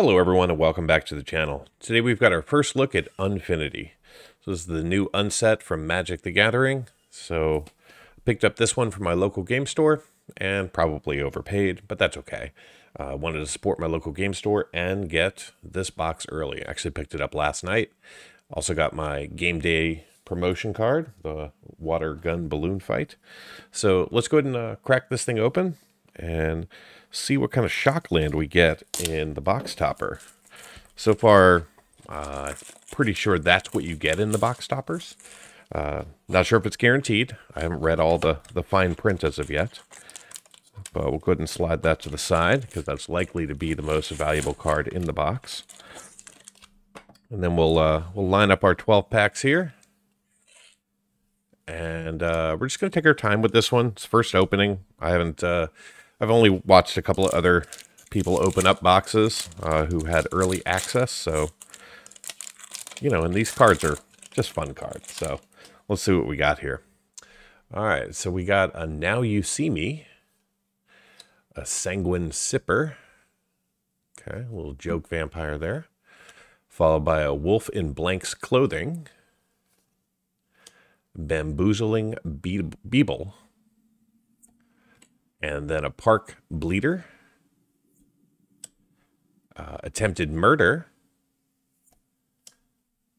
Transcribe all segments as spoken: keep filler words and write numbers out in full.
Hello everyone and welcome back to the channel. Today we've got our first look at Unfinity. So this is the new unset from Magic the Gathering. So I picked up this one from my local game store and probably overpaid, but that's okay. I uh, wanted to support my local game store and get this box early. I actually picked it up last night. Also got my game day promotion card, the Water Gun Balloon Fight. So let's go ahead and uh, crack this thing open and see what kind of shockland we get in the box topper. So far, uh, pretty sure that's what you get in the box toppers. Uh, not sure if it's guaranteed. I haven't read all the, the fine print as of yet. But we'll go ahead and slide that to the side because that's likely to be the most valuable card in the box. And then we'll, uh, we'll line up our twelve packs here. And uh, we're just going to take our time with this one. It's first opening. I haven't... Uh, I've only watched a couple of other people open up boxes uh, who had early access, so, you know, and these cards are just fun cards, so let's see what we got here. All right, so we got a Now You See Me, a Sanguine Sipper, okay, a little joke vampire there, followed by a Wolf in Blank's Clothing, Bamboozling bee Beeble, and then a Park Bleeder, uh, Attempted Murder.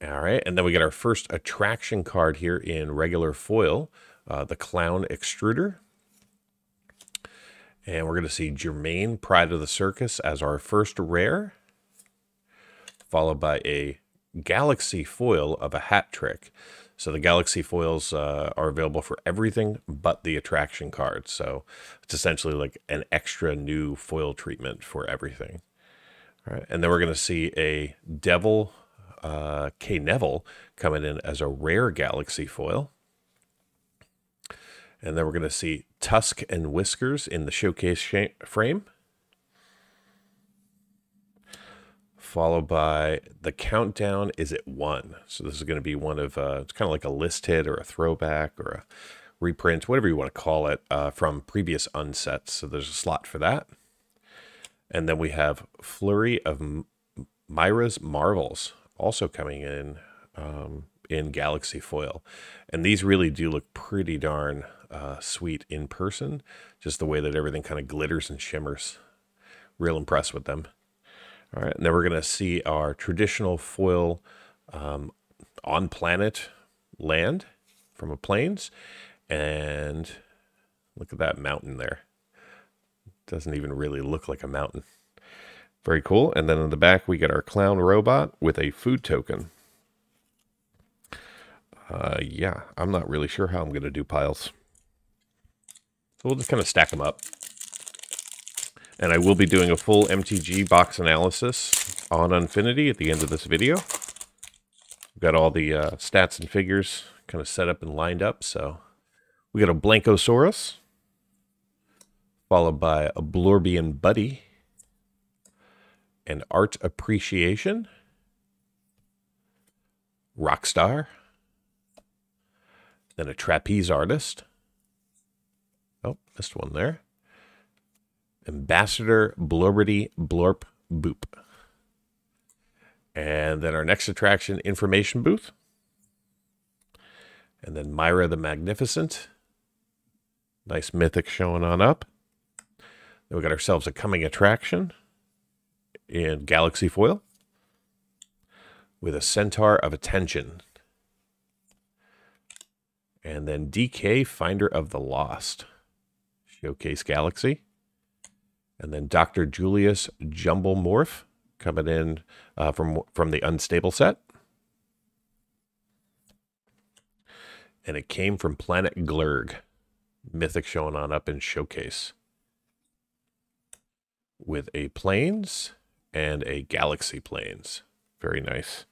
All right, and then we get our first attraction card here in regular foil, uh, the Clown Extruder. And we're going to see Germaine, Pride of the Circus, as our first rare, followed by a Galaxy foil of a Hat Trick. So the Galaxy foils uh, are available for everything but the attraction cards. So it's essentially like an extra new foil treatment for everything. All right, and then we're going to see a Devil uh, K Neville coming in as a rare Galaxy foil. And then we're going to see Tusk and Whiskers in the showcase frame, followed by the Countdown Is At One. So this is going to be one of, uh, it's kind of like a list hit or a throwback or a reprint, whatever you want to call it, uh, from previous unsets. So there's a slot for that. And then we have Flurry of Myra's Marvels also coming in um, in Galaxy foil. And these really do look pretty darn uh, sweet in person, just the way that everything kind of glitters and shimmers. Real impressed with them. All right, and then we're going to see our traditional foil um, on planet land from a plains. And look at that mountain there. Doesn't even really look like a mountain. Very cool. And then in the back, we get our clown robot with a food token. Uh, yeah, I'm not really sure how I'm going to do piles. So we'll just kind of stack them up. And I will be doing a full M T G box analysis on Unfinity at the end of this video. We've got all the uh, stats and figures kind of set up and lined up. So we got a Blankosaurus, followed by a Blurbian Buddy, an Art Appreciation, Rockstar, then a Trapeze Artist. Oh, missed one there. Ambassador Blurberty Blorp Boop. And then our next attraction, Information Booth. And then Myra the Magnificent. Nice mythic showing on up. Then we got ourselves a coming attraction in Galaxy foil with a Centaur of Attention. And then D K Finder of the Lost. Showcase Galaxy. And then Doctor Julius Jumble Morph coming in uh, from, from the Unstable set. And it came from Planet Glurg. Mythic showing on up in Showcase. With a Plains and a Galaxy Plains. Very nice.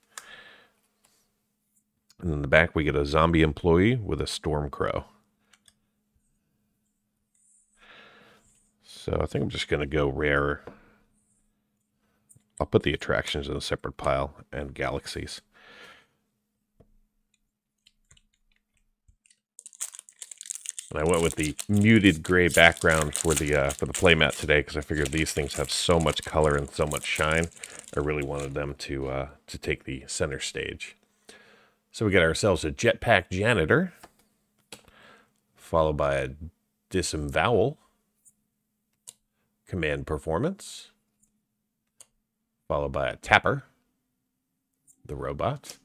And in the back we get a zombie employee with a storm crow. So I think I'm just going to go rare. I'll put the attractions in a separate pile and galaxies. And I went with the muted gray background for the uh, for the playmat today because I figured these things have so much color and so much shine. I really wanted them to uh, to take the center stage. So we got ourselves a Jetpack Janitor, followed by a Disembowel, Command Performance, followed by a Tapper, the robot,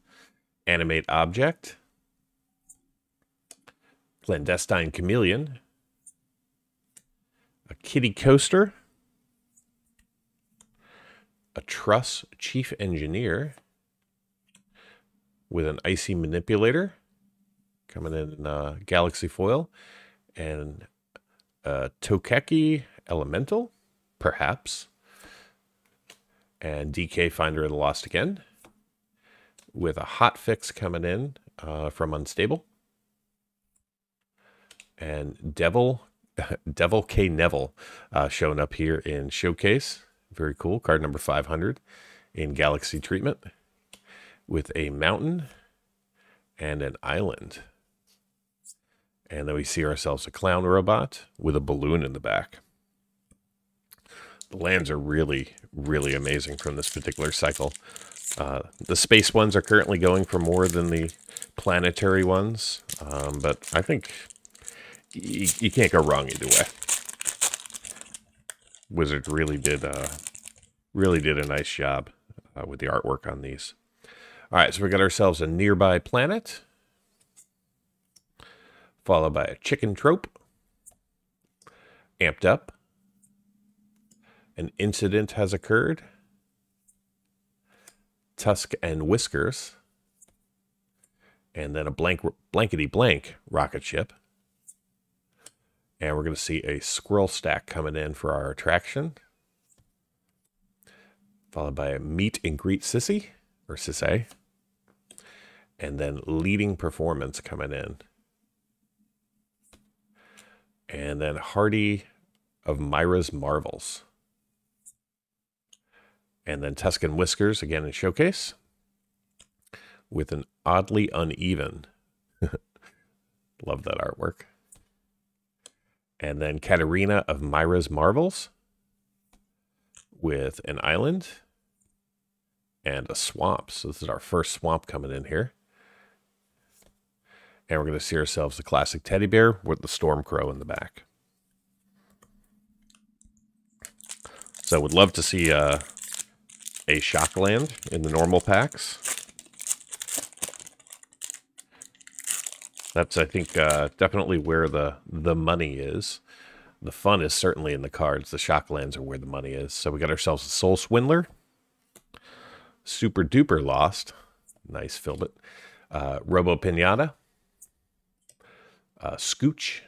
Animate Object, Clandestine Chameleon, a Kitty Coaster, a Truss Chief Engineer with an Icy Manipulator coming in uh, Galaxy Foil, and a Tokeki Elemental, perhaps, and D K Finder of the Lost again with a Hot Fix coming in uh, from Unstable. And Devil, Devil K Neville uh, showing up here in Showcase. Very cool. Card number five hundred in Galaxy Treatment with a mountain and an island. And then we see ourselves a clown robot with a balloon in the back. The lands are really, really amazing from this particular cycle. Uh, the space ones are currently going for more than the planetary ones. Um, but I think... You, you can't go wrong either way. Wizards really did, uh, really did a nice job uh, with the artwork on these. All right, so we got ourselves a Nearby Planet, followed by a Chicken Trope, Amped Up, An Incident Has Occurred, Tusk and Whiskers, and then a blank blankety blank rocket ship. And we're going to see a Squirrel Stack coming in for our attraction, followed by a Meet and Greet Sisay, or Sisay, and then Leading Performance coming in. And then Hardy of Myra's Marvels. And then Tusk and Whiskers again in Showcase with an Oddly Uneven. Love that artwork. And then Katarina of Myra's Marvels with an island and a swamp. So this is our first swamp coming in here. And we're going to see ourselves the classic teddy bear with the storm crow in the back. So would love to see uh, a Shockland in the normal packs. That's, I think, uh, definitely where the, the money is. The fun is certainly in the cards. The Shocklands are where the money is. So we got ourselves a Soul Swindler. Super Duper Lost. Nice filbert. Uh, Robo Pinata. Uh, Scooch.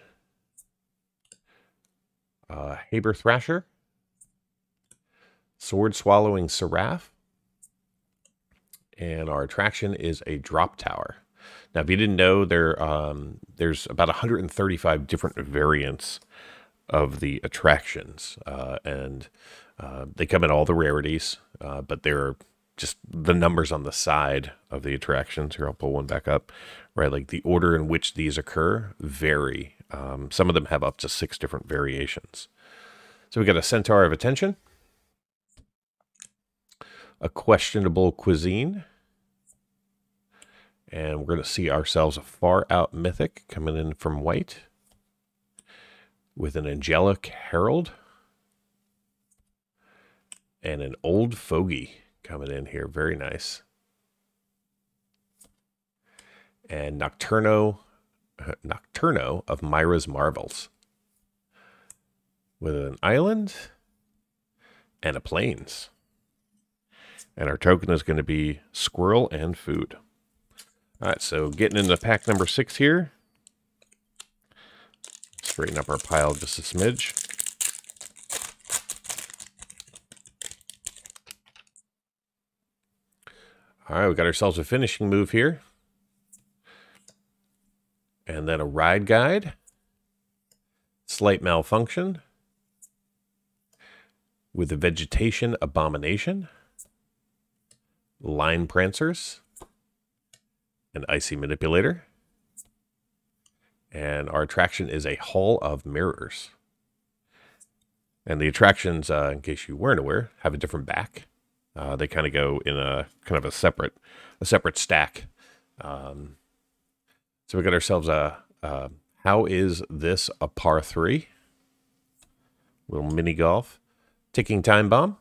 Uh, Haber Thrasher. Sword Swallowing Seraph. And our attraction is a Drop Tower. Now, if you didn't know, there um, there's about one hundred thirty-five different variants of the attractions, uh, and uh, they come in all the rarities, uh, but they're just the numbers on the side of the attractions. Here, I'll pull one back up, right? Like the order in which these occur vary. Um, some of them have up to six different variations. So we got a Centaur of Attention, a Questionable Cuisine, and we're going to see ourselves a Far Out Mythic coming in from White with an Angelic Herald and an Old Fogey coming in here. Very nice. And Nocturno, uh, Nocturno of Myra's Marvels with an island and a plains. And our token is going to be Squirrel and Food. All right, so getting into pack number six here. Straighten up our pile just a smidge. All right, we got ourselves a finishing move here. And then a ride guide. Slight malfunction. With a vegetation abomination. Line prancers. An Icy Manipulator, and our attraction is a Hall of Mirrors. And the attractions, uh, in case you weren't aware, have a different back. Uh, they kind of go in a kind of a separate, a separate stack. Um, so we got ourselves a, uh, how is this a par three? Little mini golf, ticking time bomb,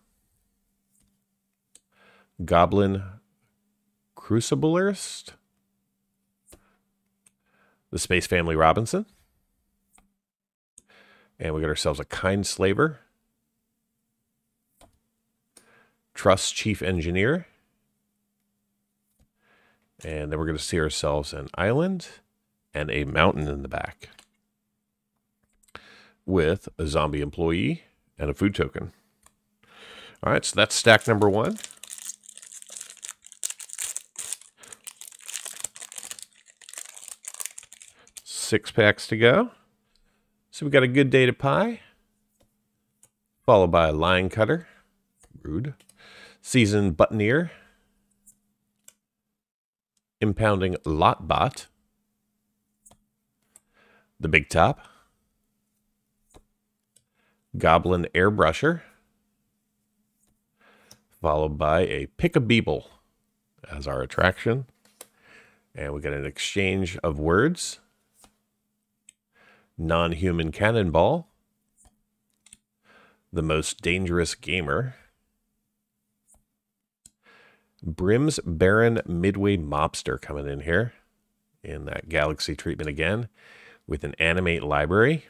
goblin cruciblist, the space family Robinson, and we got ourselves a kind slaver, trust chief engineer, and then we're going to see ourselves an island and a mountain in the back with a zombie employee and a food token. All right, so that's stack number one. Six packs to go. So we got a good day to pie, followed by a line cutter, rude, seasoned buttoneer, impounding lot bot, the big top, goblin airbrusher, followed by a pick a beeble as our attraction. And we got an exchange of words, non-human cannonball, the most dangerous gamer, Brim's Baron Midway Mobster coming in here in that galaxy treatment again with an animate library.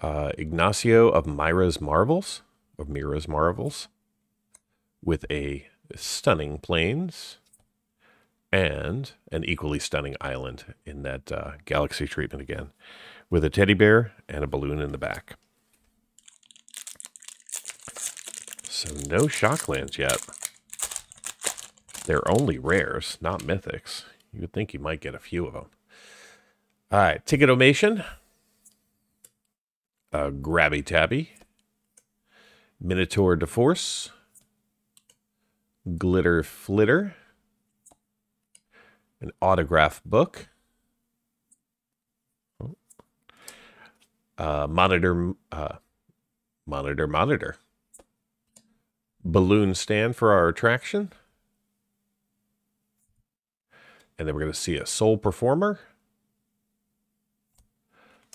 Uh, Ignacio of Myra's Marvels, of Myra's Marvels, with a stunning plains and an equally stunning island in that uh, galaxy treatment again, with a teddy bear and a balloon in the back. So no shocklands yet. They're only rares, not mythics. You would think you might get a few of them. All right, Ticketomation. A Grabby Tabby, Minotaur DeForce, Glitter Flitter, an autograph book, oh. uh, monitor, uh, monitor, monitor, balloon stand for our attraction, and then we're going to see a soul performer,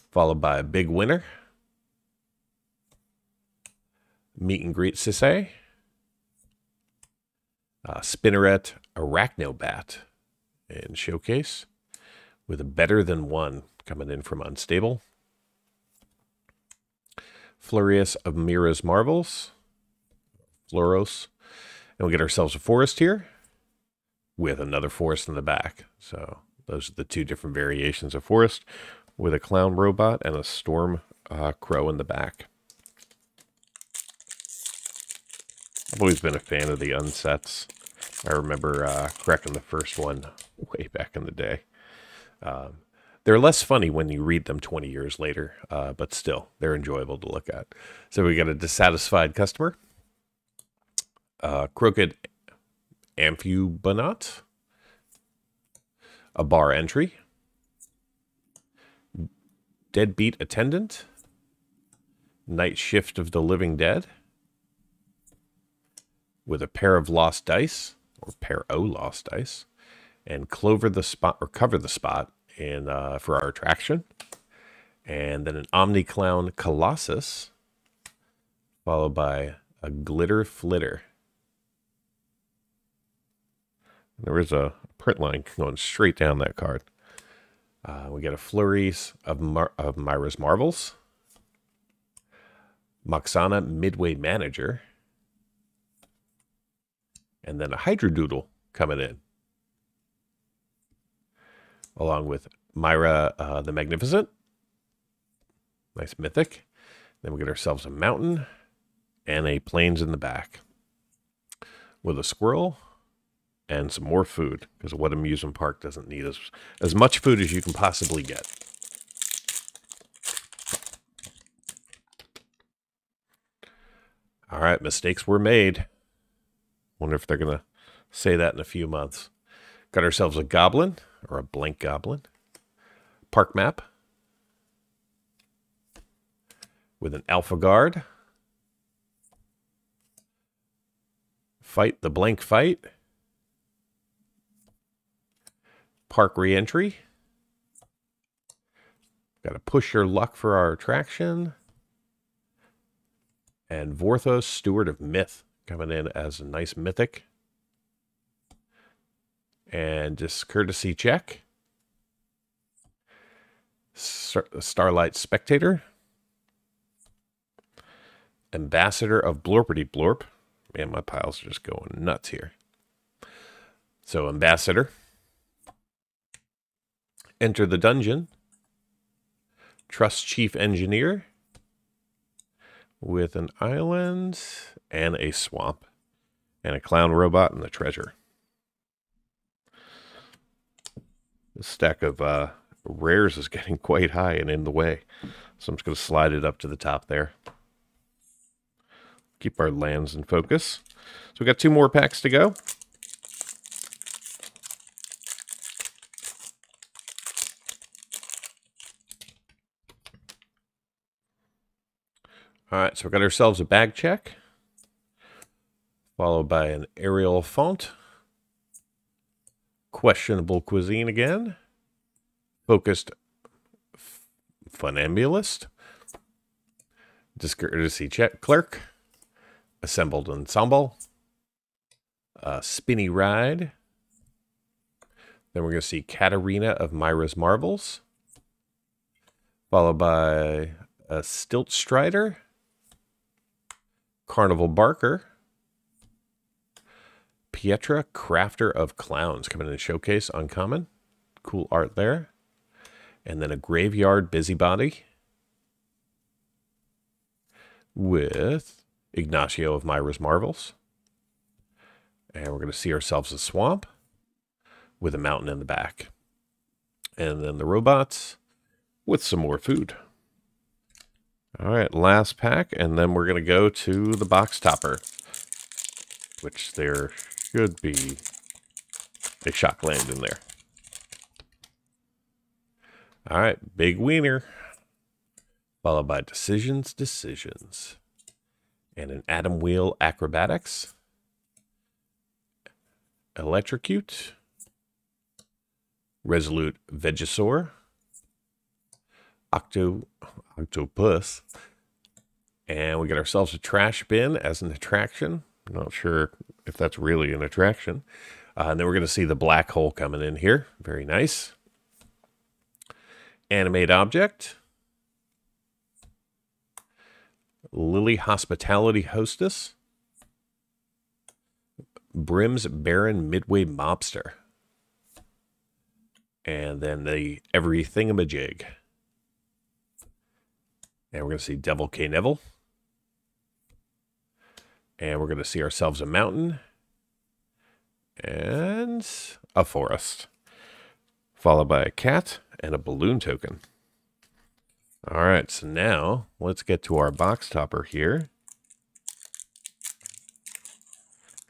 followed by a big winner. Meet and Greet Sisay, uh, Spinneret Arachnobat in Showcase with a Better Than One coming in from Unstable. Flurry of Myra's Marvels, Fluoros, and we get ourselves a forest here with another forest in the back. So those are the two different variations of forest with a clown robot and a storm uh, crow in the back. I've always been a fan of the unsets. I remember uh, cracking the first one way back in the day. Um, they're less funny when you read them twenty years later, uh, but still, they're enjoyable to look at. So we got a dissatisfied customer, uh, crooked amphibanot, a bar entry, deadbeat attendant, night shift of the living dead, with a pair of lost dice, or pair o lost dice, and clover the spot or cover the spot in uh, for our attraction, and then an Omni Clown Colossus, followed by a glitter flitter. And there is a print line going straight down that card. Uh, we get a Flurries of Mar of Myra's Marvels, Moxana Midway Manager. And then a Hydrodoodle coming in, along with Myra uh, the Magnificent. Nice mythic. Then we get ourselves a mountain and a plains in the back with a squirrel and some more food, because what amusement park doesn't need as, as much food as you can possibly get. All right, mistakes were made. Wonder if they're going to say that in a few months. Got ourselves a goblin, or a blank goblin. Park map with an alpha guard. Fight the blank fight. Park re-entry. Got to push your luck for our attraction. And Vorthos, Steward of Myth, coming in as a nice mythic. And just courtesy check. Star Starlight Spectator. Ambassador of Blurberty Blorp. Man, my piles are just going nuts here. So, Ambassador. Enter the Dungeon. Trust Chief Engineer. With an island and a swamp. And a clown robot and the treasure. The stack of uh, rares is getting quite high and in the way. So I'm just going to slide it up to the top there. Keep our lands in focus. So we've got two more packs to go. All right, so we got ourselves a bag check. Followed by an Arial Font. Questionable Cuisine again. Focused Funambulist. Discourtesy Check Clerk. Assembled Ensemble. Uh, Spinny Ride. Then we're going to see Katarina of Myra's Marvels. Followed by a Stilt Strider. Carnival Barker. Pietra, Crafter of Clowns, coming in to showcase uncommon. Cool art there. And then a Graveyard Busybody with Ignacio of Myra's Marvels. And we're going to see ourselves a swamp with a mountain in the back. And then the robots with some more food. All right, last pack, and then we're going to go to the box topper, which there should be a shock land in there. All right, big wiener, followed by decisions, decisions, and an atom wheel acrobatics, electrocute, resolute vegisaur, octo octopus, and we got ourselves a trash bin as an attraction. I'm not sure if that's really an attraction. Uh, and then we're going to see the black hole coming in here. Very nice. Animate Object. Lily Hospitality Hostess. Brim's Barren Midway Mobster. And then the Every Thingamajig. And we're going to see Devil K Neville. And we're going to see ourselves a mountain and a forest, followed by a cat and a balloon token. All right, so now let's get to our box topper here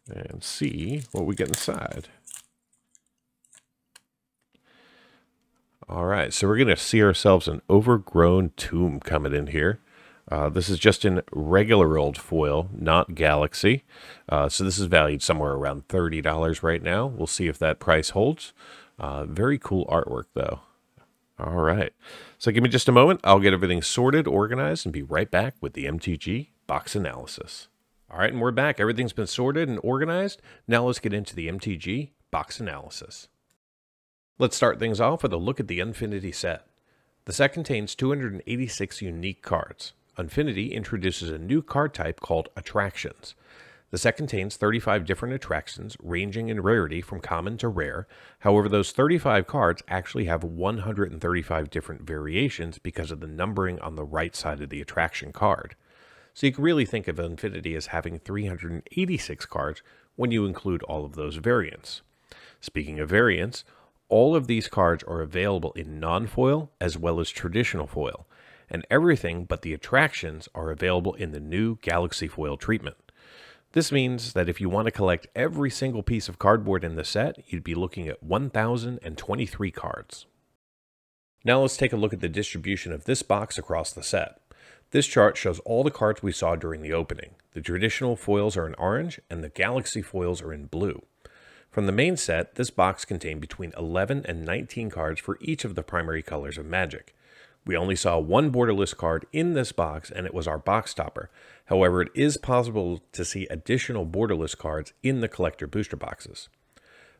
and see what we get inside. All right, so we're going to see ourselves an overgrown tomb coming in here. Uh, this is just in regular old foil, not Galaxy. Uh, so this is valued somewhere around thirty dollars right now. We'll see if that price holds. Uh, very cool artwork, though. All right. So give me just a moment. I'll get everything sorted, organized, and be right back with the M T G box analysis. All right, and we're back. Everything's been sorted and organized. Now let's get into the M T G box analysis. Let's start things off with a look at the Unfinity set. The set contains two hundred eighty-six unique cards. Unfinity introduces a new card type called Attractions. The set contains thirty-five different attractions, ranging in rarity from common to rare. However, those thirty-five cards actually have one hundred thirty-five different variations because of the numbering on the right side of the attraction card. So you can really think of Unfinity as having three hundred eighty-six cards when you include all of those variants. Speaking of variants, all of these cards are available in non-foil as well as traditional foil, and everything but the attractions are available in the new Galaxy Foil treatment. This means that if you want to collect every single piece of cardboard in the set, you'd be looking at one thousand twenty-three cards. Now let's take a look at the distribution of this box across the set. This chart shows all the cards we saw during the opening. The traditional foils are in orange, and the galaxy foils are in blue. From the main set, this box contained between eleven and nineteen cards for each of the primary colors of Magic. We only saw one borderless card in this box, and it was our box topper. However, it is possible to see additional borderless cards in the collector booster boxes.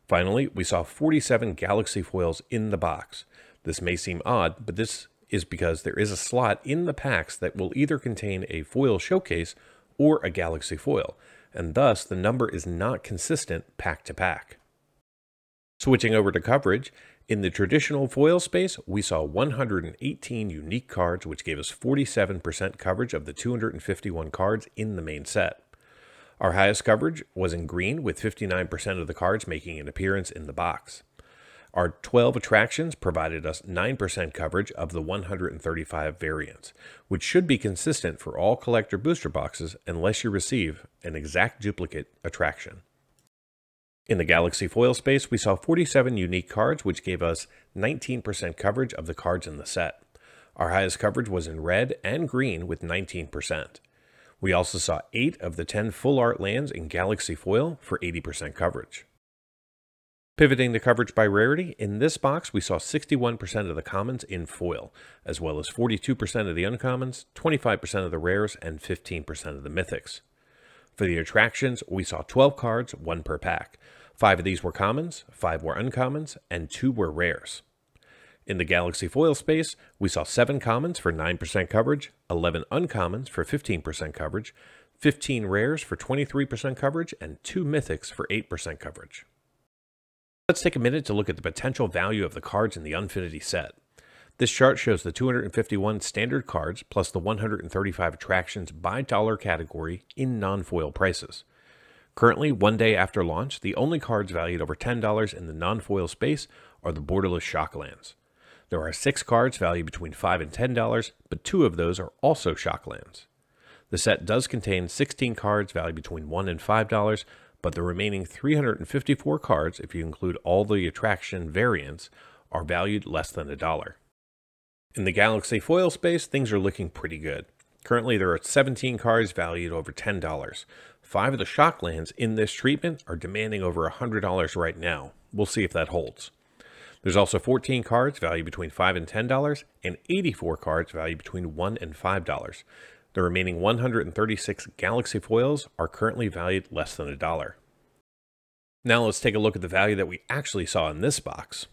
Finally, we saw forty-seven galaxy foils in the box. This may seem odd, but this is because there is a slot in the packs that will either contain a foil showcase or a galaxy foil, and thus the number is not consistent pack to pack. Switching over to coverage, in the traditional foil space, we saw one hundred eighteen unique cards, which gave us forty-seven percent coverage of the two hundred fifty-one cards in the main set. Our highest coverage was in green, with fifty-nine percent of the cards making an appearance in the box. Our twelve attractions provided us nine percent coverage of the one hundred thirty-five variants, which should be consistent for all collector booster boxes unless you receive an exact duplicate attraction. In the Galaxy Foil space, we saw forty-seven unique cards, which gave us nineteen percent coverage of the cards in the set. Our highest coverage was in red and green with nineteen percent. We also saw eight of the ten full art lands in Galaxy Foil for eighty percent coverage. Pivoting the coverage by rarity, in this box we saw sixty-one percent of the commons in foil, as well as forty-two percent of the uncommons, twenty-five percent of the rares, and fifteen percent of the mythics. For the attractions, we saw twelve cards, one per pack. Five of these were commons, five were uncommons, and two were rares. In the Galaxy Foil space, we saw seven commons for nine percent coverage, eleven uncommons for fifteen percent coverage, fifteen rares for twenty-three percent coverage, and two mythics for eight percent coverage. Let's take a minute to look at the potential value of the cards in the Unfinity set. This chart shows the two hundred fifty-one standard cards plus the one hundred thirty-five attractions by dollar category in non-foil prices. Currently, one day after launch, the only cards valued over ten dollars in the non-foil space are the borderless shocklands. There are six cards valued between five and ten dollars, but two of those are also shocklands. The set does contain sixteen cards valued between one and five dollars, but the remaining three hundred fifty-four cards, if you include all the attraction variants, are valued less than a dollar. In the Galaxy Foil space, things are looking pretty good. Currently, there are seventeen cards valued over ten dollars. Five of the shocklands in this treatment are demanding over one hundred dollars right now. We'll see if that holds. There's also fourteen cards valued between five and ten dollars, and eighty-four cards valued between one and five dollars. The remaining one hundred thirty-six Galaxy Foils are currently valued less than a dollar. Now let's take a look at the value that we actually saw in this box.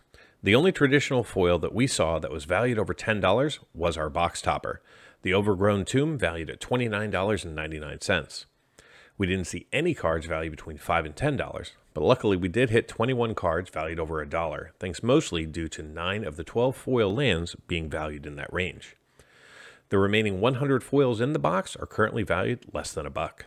The only traditional foil that we saw that was valued over ten dollars was our box topper, the Overgrown Tomb, valued at twenty-nine dollars and ninety-nine cents. We didn't see any cards valued between five and ten dollars, but luckily we did hit twenty-one cards valued over a dollar, thanks mostly due to nine of the twelve foil lands being valued in that range. The remaining one hundred foils in the box are currently valued less than a buck.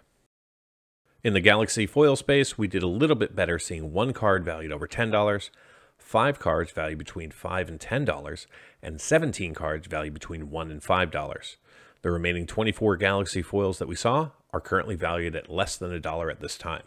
In the Galaxy Foil space, we did a little bit better, seeing one card valued over ten dollars, five cards valued between five and ten dollars, and seventeen cards valued between one and five dollars. The remaining twenty-four Galaxy Foils that we saw are currently valued at less than a dollar at this time.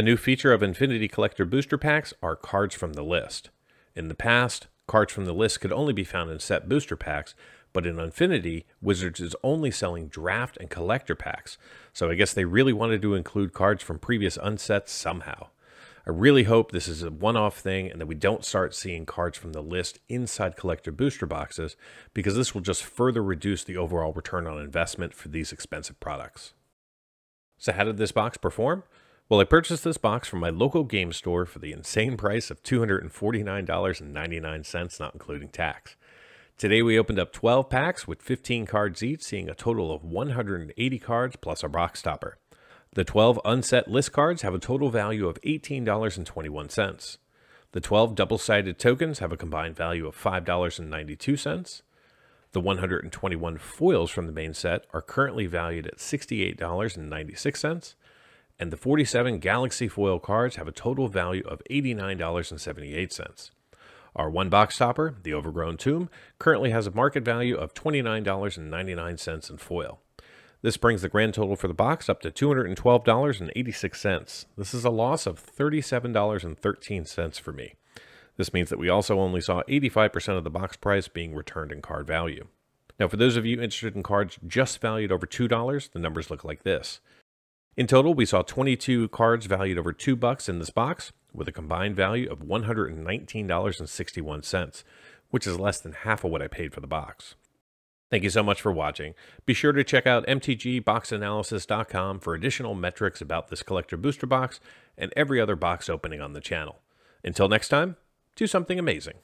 A new feature of Infinity Collector Booster Packs are cards from the list. In the past, cards from the list could only be found in set booster packs, but in Unfinity, Wizards is only selling draft and collector packs, so I guess they really wanted to include cards from previous unsets somehow. I really hope this is a one-off thing and that we don't start seeing cards from the list inside collector booster boxes, because this will just further reduce the overall return on investment for these expensive products. So how did this box perform? Well, I purchased this box from my local game store for the insane price of two hundred forty-nine dollars and ninety-nine cents, not including tax. Today we opened up twelve packs with fifteen cards each, seeing a total of one hundred eighty cards plus a box topper. The twelve unset list cards have a total value of eighteen dollars and twenty-one cents. The twelve double-sided tokens have a combined value of five dollars and ninety-two cents. The one hundred twenty-one foils from the main set are currently valued at sixty-eight dollars and ninety-six cents. And the forty-seven Galaxy Foil cards have a total value of eighty-nine dollars and seventy-eight cents. Our one box topper, the Overgrown Tomb, currently has a market value of twenty-nine dollars and ninety-nine cents in foil. This brings the grand total for the box up to two hundred twelve dollars and eighty-six cents. This is a loss of thirty-seven dollars and thirteen cents for me. This means that we also only saw eighty-five percent of the box price being returned in card value. Now, for those of you interested in cards just valued over two dollars, the numbers look like this. In total, we saw twenty-two cards valued over two bucks in this box, with a combined value of one hundred nineteen dollars and sixty-one cents, which is less than half of what I paid for the box. Thank you so much for watching. Be sure to check out m t g box analysis dot com for additional metrics about this collector booster box and every other box opening on the channel. Until next time, do something amazing.